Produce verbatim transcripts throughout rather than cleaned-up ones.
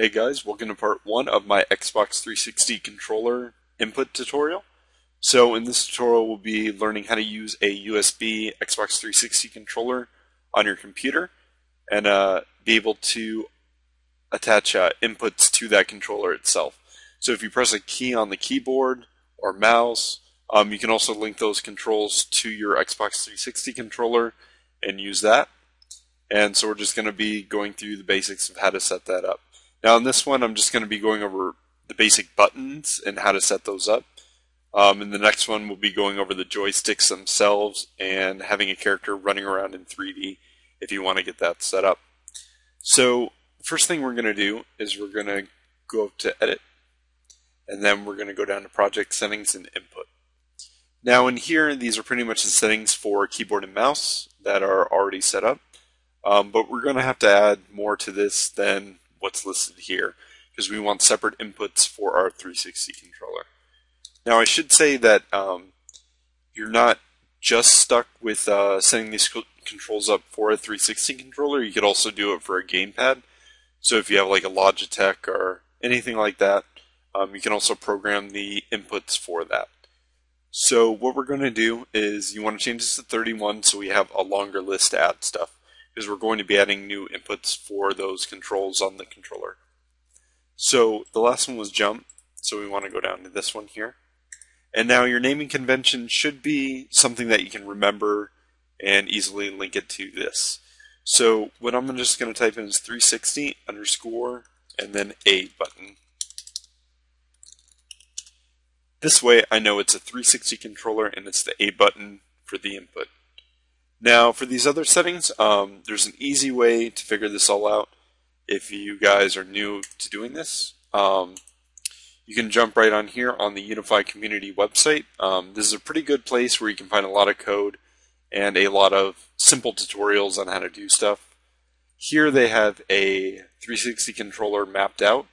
Hey guys, welcome to part one of my Xbox three sixty controller input tutorial. So in this tutorial we'll be learning how to use a U S B Xbox three sixty controller on your computer and uh, be able to attach uh, inputs to that controller itself. So if you press a key on the keyboard or mouse, um, you can also link those controls to your Xbox three sixty controller and use that. And so we're just going to be going through the basics of how to set that up. Now in this one I'm just going to be going over the basic buttons and how to set those up. Um, in the next one we'll be going over the joysticks themselves and having a character running around in three D if you want to get that set up. So the first thing we're going to do is we're going to go up to Edit, and then we're going to go down to Project Settings and Input. Now in here, these are pretty much the settings for keyboard and mouse that are already set up, um, but we're going to have to add more to this than what's listed here, because we want separate inputs for our three sixty controller. Now I should say that um, you're not just stuck with uh, setting these controls up for a three sixty controller. You could also do it for a gamepad. So if you have like a Logitech or anything like that, um, you can also program the inputs for that. So what we're going to do is you want to change this to thirty-one so we have a longer list to add stuff, because we're going to be adding new inputs for those controls on the controller. So the last one was jump, so we want to go down to this one here. And now your naming convention should be something that you can remember and easily link it to this. So what I'm just going to type in is three sixty underscore and then a button. This way I know it's a three sixty controller and it's the A button for the input. Now for these other settings, um, there's an easy way to figure this all out if you guys are new to doing this. Um, you can jump right on here on the Unity Community website. Um, this is a pretty good place where you can find a lot of code and a lot of simple tutorials on how to do stuff. Here they have a three sixty controller mapped out,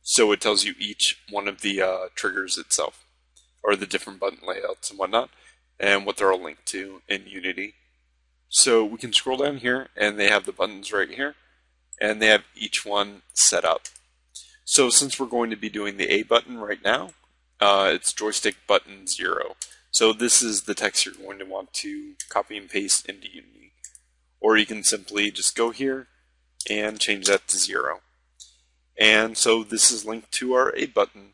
so it tells you each one of the uh, triggers itself, or the different button layouts and whatnot, and what they're all linked to in Unity. So we can scroll down here and they have the buttons right here, and they have each one set up. So since we're going to be doing the A button right now, uh, it's joystick button zero. So this is the text you're going to want to copy and paste into Unity. Or you can simply just go here and change that to zero. And so this is linked to our A button.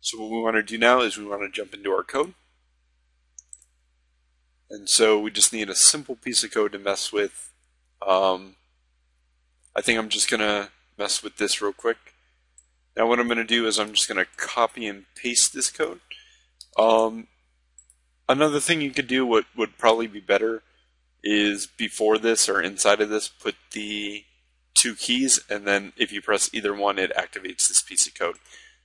So what we want to do now is we want to jump into our code. And so we just need a simple piece of code to mess with. Um, I think I'm just going to mess with this real quick. Now what I'm going to do is I'm just going to copy and paste this code. Um, another thing you could do, what would probably be better, is before this or inside of this, put the two keys, and then if you press either one, it activates this piece of code.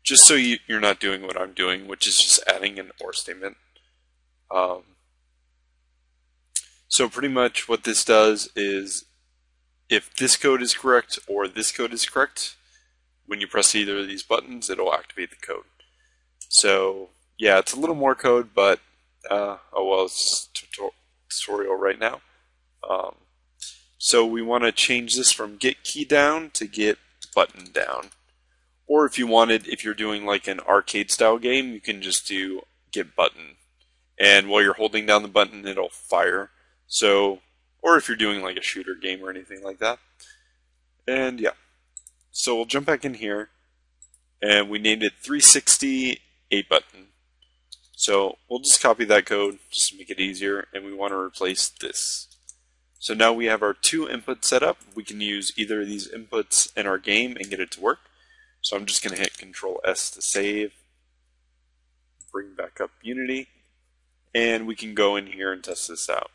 Just so you, you're not doing what I'm doing, which is just adding an or statement. Um, So pretty much what this does is, if this code is correct or this code is correct, when you press either of these buttons, it'll activate the code. So yeah, it's a little more code, but uh, oh well, it's a tutorial right now. Um, so we want to change this from get key down to get button down. Or if you wanted, if you're doing like an arcade style game, you can just do get button. And while you're holding down the button, it'll fire. So, or if you're doing like a shooter game or anything like that. And yeah, so we'll jump back in here, and we named it three sixty A button. So we'll just copy that code just to make it easier, and we want to replace this. So now we have our two inputs set up. We can use either of these inputs in our game and get it to work. So I'm just going to hit Control S to save, bring back up Unity, and we can go in here and test this out.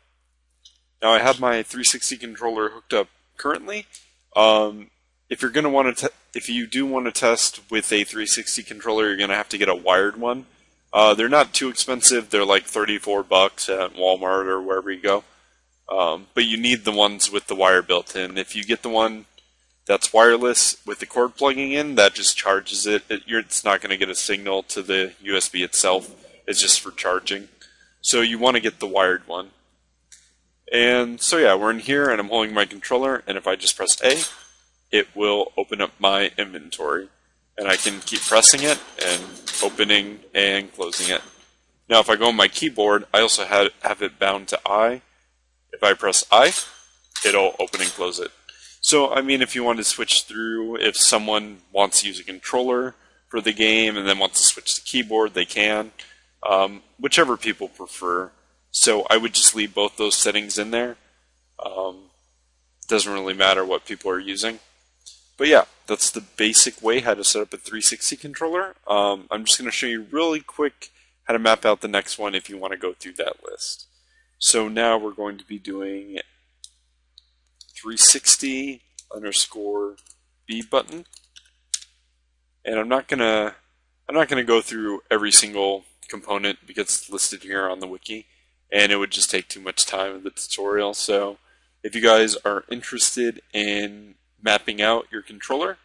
Now I have my three sixty controller hooked up currently. Um, if you're going to want to, if you do want to test with a three sixty controller, you're going to have to get a wired one. Uh, they're not too expensive. They're like thirty-four bucks at Walmart or wherever you go. Um, but you need the ones with the wire built in. If you get the one that's wireless with the cord plugging in, that just charges it. it you're, it's not going to get a signal to the U S B itself. It's just for charging. So you want to get the wired one. And so yeah, we're in here and I'm holding my controller, and if I just press A, it will open up my inventory. And I can keep pressing it and opening and closing it. Now if I go on my keyboard, I also have, have it bound to I. If I press I, it'll open and close it. So, I mean, if you want to switch through, if someone wants to use a controller for the game and then wants to switch to keyboard, they can. Um, whichever people prefer. So I would just leave both those settings in there. Um, doesn't really matter what people are using. But yeah, that's the basic way how to set up a three sixty controller. Um, I'm just going to show you really quick how to map out the next one if you want to go through that list. So now we're going to be doing three sixty underscore B button, and I'm not gonna I'm not gonna go through every single component because it's listed here on the wiki, and it would just take too much time in the tutorial. So if you guys are interested in mapping out your controller,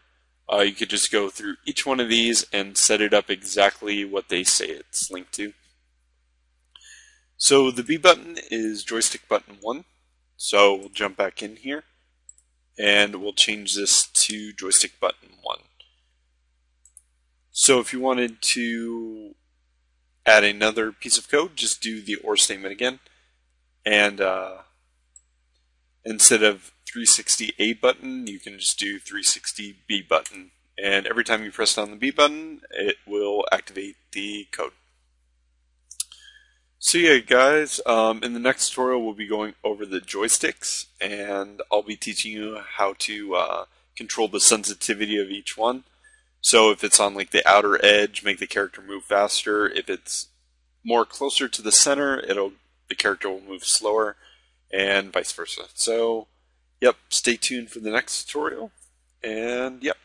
uh, you could just go through each one of these and set it up exactly what they say it's linked to. So the B button is joystick button one. So we'll jump back in here and we'll change this to joystick button one. So if you wanted to add another piece of code, just do the or statement again. And uh, instead of three sixty A button, you can just do three sixty B button. And every time you press down the B button, it will activate the code. So yeah guys, um, in the next tutorial we'll be going over the joysticks, and I'll be teaching you how to uh, control the sensitivity of each one. So if it's on like the outer edge, make the character move faster. If it's more closer to the center, it'll the character will move slower, and vice versa. So yep, stay tuned for the next tutorial, and yep.